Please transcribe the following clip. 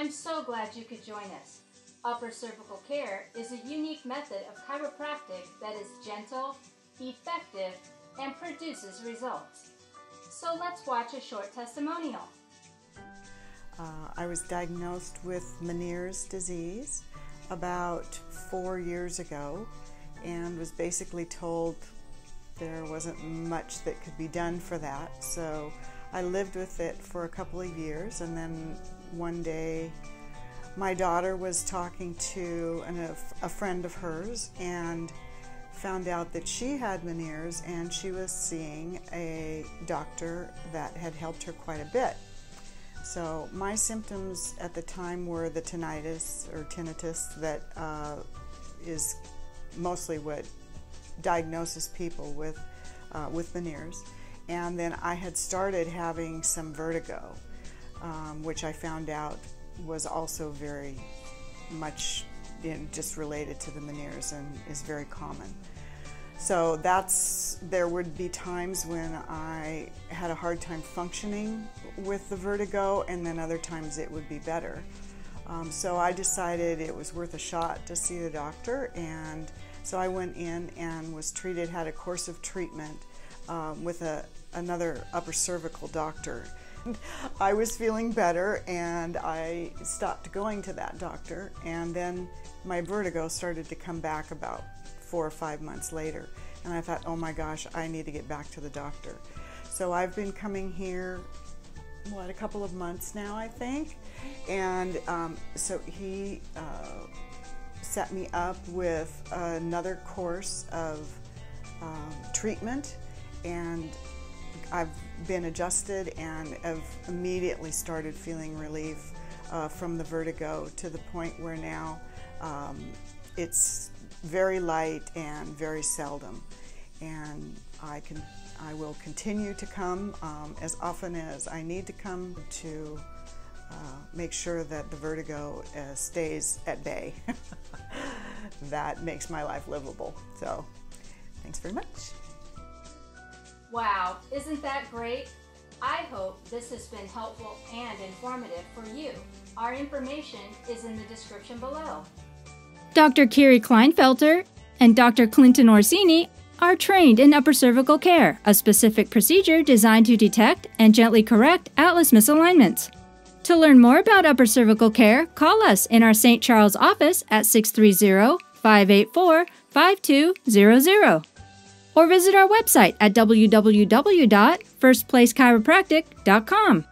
I'm so glad you could join us. Upper cervical care is a unique method of chiropractic that is gentle, effective, and produces results. So let's watch a short testimonial. I was diagnosed with Meniere's disease about 4 years ago and was basically told there wasn't much that could be done for that. So I lived with it for a couple of years, and then one day my daughter was talking to a friend of hers and found out that she had Meniere's, and she was seeing a doctor that had helped her quite a bit. So my symptoms at the time were the tinnitus that is mostly what diagnoses people with Meniere's. And then I had started having some vertigo, which I found out was also very much just related to the Meniere's and is very common. So there would be times when I had a hard time functioning with the vertigo, and then other times it would be better. So I decided it was worth a shot to see the doctor, and so I went in and was treated, had a course of treatment with another upper cervical doctor. I was feeling better, and I stopped going to that doctor, and then my vertigo started to come back about 4 or 5 months later, and I thought, oh my gosh, I need to get back to the doctor. So I've been coming here, what, a couple of months now, I think, and so he set me up with another course of treatment, and I've been adjusted and have immediately started feeling relief from the vertigo, to the point where now it's very light and very seldom, and I will continue to come as often as I need to come to make sure that the vertigo stays at bay. That makes my life livable. So thanks very much. Wow, isn't that great? I hope this has been helpful and informative for you. Our information is in the description below. Dr. Keri Kleinfelter and Dr. Clinton Orsini are trained in upper cervical care, a specific procedure designed to detect and gently correct atlas misalignments. To learn more about upper cervical care, call us in our St. Charles office at 630-584-5200 or visit our website at www.firstplacechiropractic.com.